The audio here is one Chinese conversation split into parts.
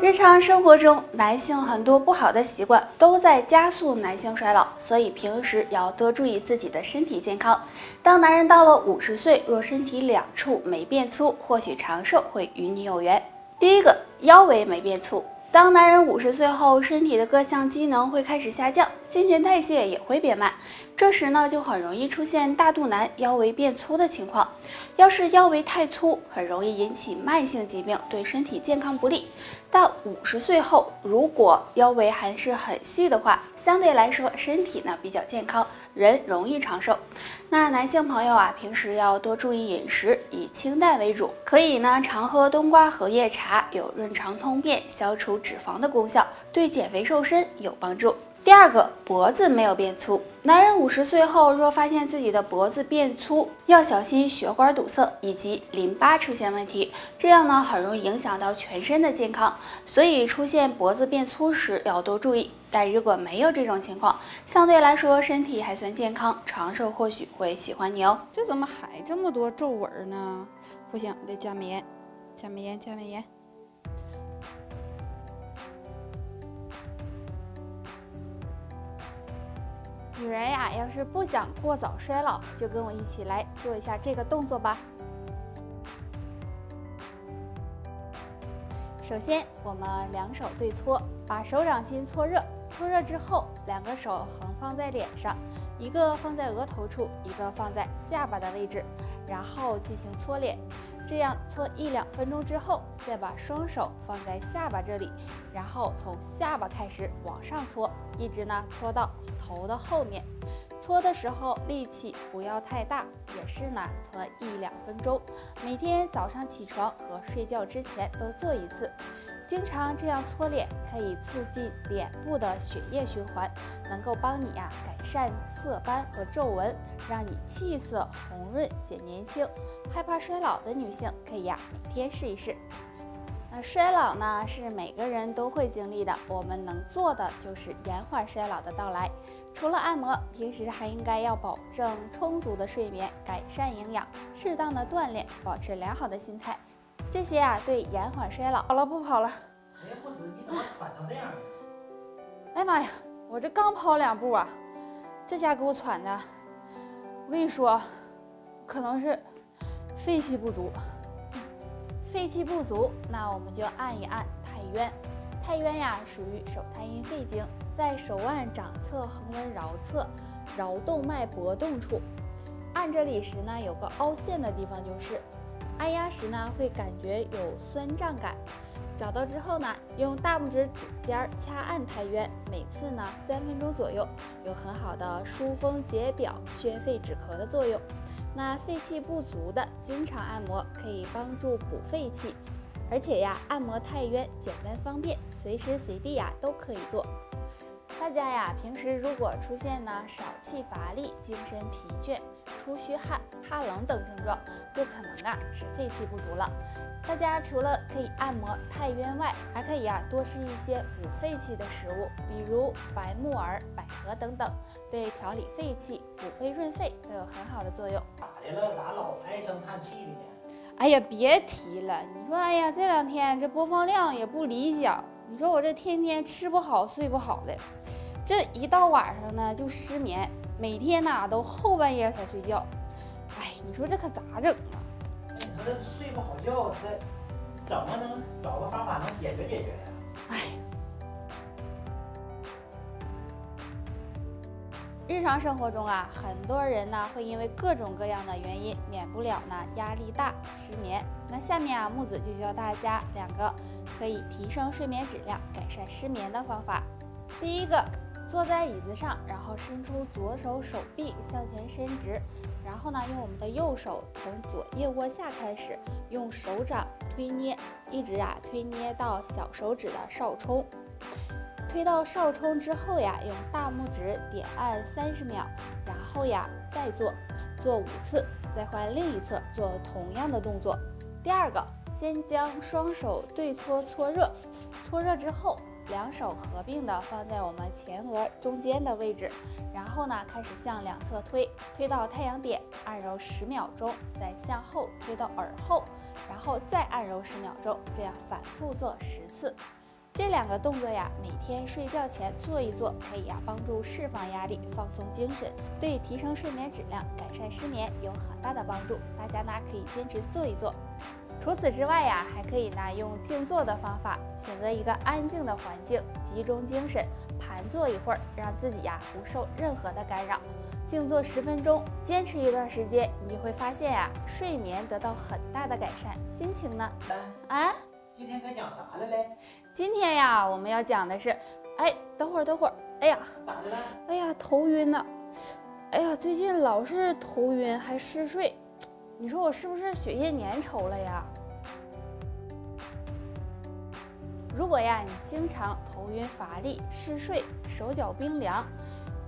日常生活中，男性很多不好的习惯都在加速男性衰老，所以平时也要多注意自己的身体健康。当男人到了50岁，若身体两处没变粗，或许长寿会与你有缘。第一个，腰围没变粗。当男人50岁后，身体的各项机能会开始下降，新陈代谢也会变慢，这时呢就很容易出现大肚腩、腰围变粗的情况。要是腰围太粗，很容易引起慢性疾病，对身体健康不利。但50岁后，如果腰围还是很细的话，相对来说身体呢比较健康，人容易长寿。那男性朋友啊，平时要多注意饮食，以清淡为主，可以呢常喝冬瓜荷叶茶，有润肠通便、消除脂肪的功效，对减肥瘦身有帮助。第二个，脖子没有变粗。男人50岁后，若发现自己的脖子变粗，要小心血管堵塞以及淋巴出现问题，这样呢很容易影响到全身的健康，所以出现脖子变粗时要多注意。但如果没有这种情况，相对来说身体还算健康，长寿或许会喜欢你哦。这怎么还这么多皱纹呢？不行，得加美颜，加美颜，加美颜。女人呀，要是不想过早衰老，就跟我一起来做一下这个动作吧。首先，我们两手对搓，把手掌心搓热。搓热之后，两个手横放在脸上，一个放在额头处，一个放在下巴的位置，然后进行搓脸。这样搓1-2分钟之后，再把双手放在下巴这里，然后从下巴开始往上搓，一直呢搓到头的后面。搓的时候力气不要太大，也是呢搓1-2分钟，每天早上起床和睡觉之前都做一次。经常这样搓脸，可以促进脸部的血液循环，能够帮你呀改善色斑和皱纹，让你气色红润显年轻。害怕衰老的女性可以呀每天试一试。那衰老呢是每个人都会经历的，我们能做的就是延缓衰老的到来。除了按摩，平时还应该要保证充足的睡眠，改善营养，适当的锻炼，保持良好的心态。这些啊，对延缓衰老。好了，不跑了。哎，不止，你怎么喘成这样？哎妈呀，我这刚跑2步啊，这家给我喘的。我跟你说，可能是肺气不足。肺气不足，那我们就按一按太渊。太渊呀，属于手太阴肺经，在手腕掌侧横纹桡侧桡动脉搏动处。按这里时呢，有个凹陷的地方就是。按压时呢，会感觉有酸胀感，找到之后呢，用大拇指指尖掐按太渊，每次呢3分钟左右，有很好的疏风解表、宣肺止咳的作用。那肺气不足的，经常按摩可以帮助补肺气，而且呀，按摩太渊简单方便，随时随地呀都可以做。大家呀，平时如果出现呢少气乏力、精神疲倦、出虚汗、怕冷等症状，就可能啊是肺气不足了。大家除了可以按摩太渊外，还可以啊多吃一些补肺气的食物，比如白木耳、百合等等，对调理肺气、补肺润肺都有很好的作用。咋的了？咋老唉声叹气的呢？哎呀，别提了，你说哎呀，这两天这播放量也不理想，你说我这天天吃不好、睡不好的。这一到晚上呢就失眠，每天呢都后半夜才睡觉。哎，你说这可咋整啊？哎，你说这睡不好觉，这怎么能找个方法能解决呀？哎，日常生活中啊，很多人呢会因为各种各样的原因，免不了呢压力大、失眠。那下面啊，木子就教大家2个可以提升睡眠质量、改善失眠的方法。第一个。坐在椅子上，然后伸出左手手臂向前伸直，然后呢，用我们的右手从左腋窝下开始，用手掌推捏，一直啊推捏到小手指的少冲，推到少冲之后呀，用大拇指点按30秒，然后呀再做5次，再换另一侧做同样的动作。第二个，先将双手对搓热，搓热之后。两手合并的放在我们前额中间的位置，然后呢开始向两侧推，推到太阳点，按揉10秒钟，再向后推到耳后，然后再按揉10秒钟，这样反复做10次。这两个动作呀，每天睡觉前做一做，可以呀帮助释放压力、放松精神，对提升睡眠质量、改善失眠有很大的帮助。大家呢可以坚持做一做。除此之外呀，还可以呢用静坐的方法，选择一个安静的环境，集中精神，盘坐一会儿，让自己呀不受任何的干扰。静坐10分钟，坚持一段时间，你就会发现呀睡眠得到很大的改善，心情呢，今天该讲啥了嘞？今天呀，我们要讲的是，等会儿，哎呀，咋的了？哎呀，头晕呢，哎呀，最近老是头晕，还嗜睡，你说我是不是血液粘稠了呀？如果呀，你经常头晕乏力、嗜睡、手脚冰凉。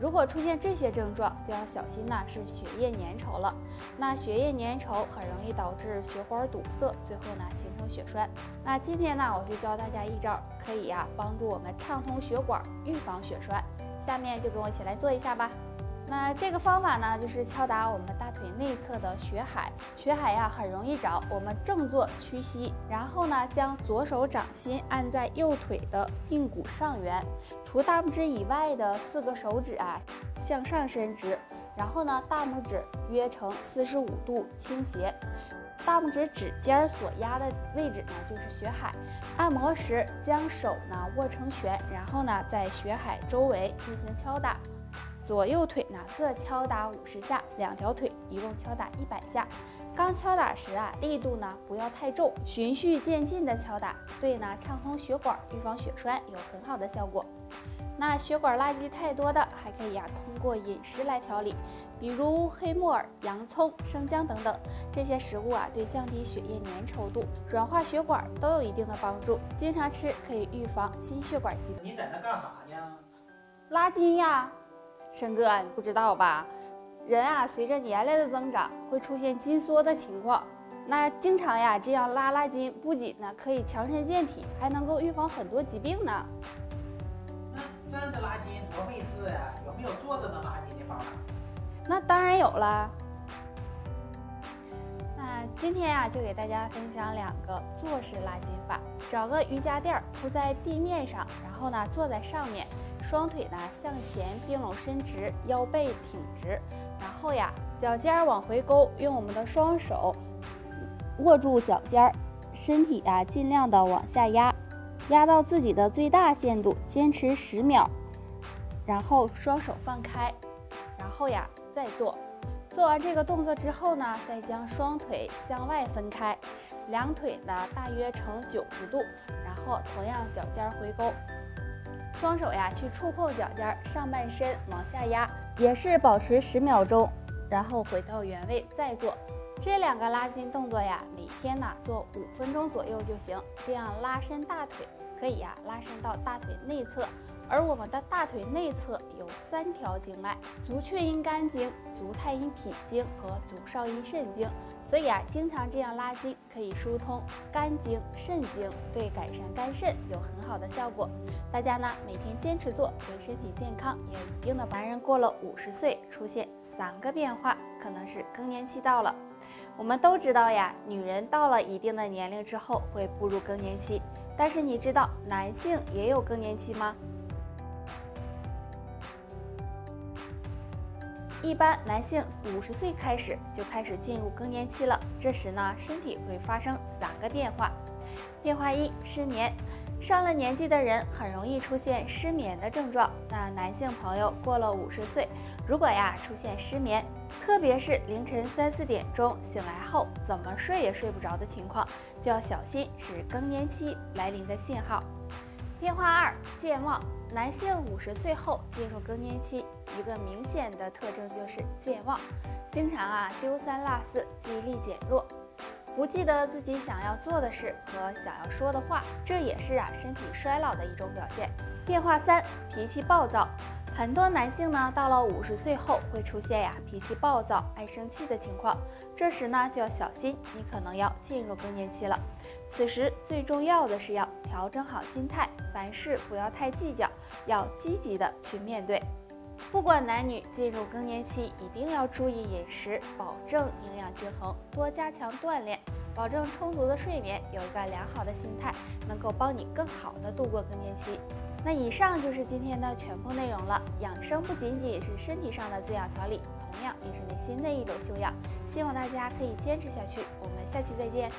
如果出现这些症状，就要小心呐，是血液粘稠了。那血液粘稠很容易导致血管堵塞，最后呢形成血栓。那今天呢，我就教大家一招，可以呀帮助我们畅通血管，预防血栓。下面就跟我一起来做一下吧。那这个方法呢，就是敲打我们大腿内侧的血海，血海呀很容易找，我们正坐屈膝，然后呢将左手掌心按在右腿的髌骨上缘，除大拇指以外的4个手指啊向上伸直，然后呢大拇指约成45度倾斜，大拇指指尖所压的位置呢就是血海。按摩时将手呢握成拳，然后呢在血海周围进行敲打。左右腿呢各敲打50下，两条腿一共敲打100下。刚敲打时啊，力度呢不要太重，循序渐进的敲打，对呢畅通血管、预防血栓有很好的效果。那血管垃圾太多的，还可以呀通过饮食来调理，比如黑木耳、洋葱、生姜等等，这些食物啊对降低血液粘稠度、软化血管都有一定的帮助。经常吃可以预防心血管疾病。你在那干啥呢？拉筋呀。申哥，你不知道吧？人啊，随着年龄的增长，会出现筋缩的情况。那经常呀，这样拉拉筋，不仅呢可以强身健体，还能够预防很多疾病呢。那这样的拉筋多费事呀，有没有坐着能拉筋的方法？那当然有了。那今天呀，就给大家分享2个坐式拉筋法。找个瑜伽垫铺在地面上，然后呢坐在上面。双腿呢向前并拢伸直，腰背挺直，然后呀脚尖往回勾，用我们的双手握住脚尖，身体啊尽量的往下压，压到自己的最大限度，坚持10秒，然后双手放开，然后呀再做。做完这个动作之后呢，再将双腿向外分开，两腿呢大约呈90度，然后同样脚尖回勾。双手呀去触碰脚尖，上半身往下压，也是保持10秒钟，然后回到原位再做。这2个拉筋动作呀，每天呢做5分钟左右就行。这样拉伸大腿，可以呀拉伸到大腿内侧，而我们的大腿内侧有3条经脉：足厥阴肝经、足太阴脾经和足少阴肾经。所以啊，经常这样拉筋可以疏通肝经、肾经，对改善肝肾有很好的效果。大家呢每天坚持做，对身体健康也有一定的。男人过了50岁出现3个变化，可能是更年期到了。我们都知道呀，女人到了一定的年龄之后会步入更年期，但是你知道男性也有更年期吗？一般男性50岁开始就开始进入更年期了，这时呢，身体会发生3个变化。变化1：失眠。上了年纪的人很容易出现失眠的症状。那男性朋友过了50岁，如果呀出现失眠，特别是凌晨3、4点钟醒来后，怎么睡也睡不着的情况，就要小心，是更年期来临的信号。变化2：健忘。男性50岁后进入更年期，一个明显的特征就是健忘，经常啊丢三落四，记忆力减弱，不记得自己想要做的事和想要说的话，这也是啊身体衰老的一种表现。变化3：脾气暴躁。很多男性呢到了50岁后会出现呀脾气暴躁、爱生气的情况，这时呢就要小心，你可能要进入更年期了。此时最重要的是要调整好心态，凡事不要太计较，要积极的去面对。不管男女，进入更年期一定要注意饮食，保证营养均衡，多加强锻炼，保证充足的睡眠，有一个良好的心态，能够帮你更好的度过更年期。那以上就是今天的全部内容了。养生不仅仅是身体上的滋养调理，同样也是内心的一种修养。希望大家可以坚持下去。我们下期再见。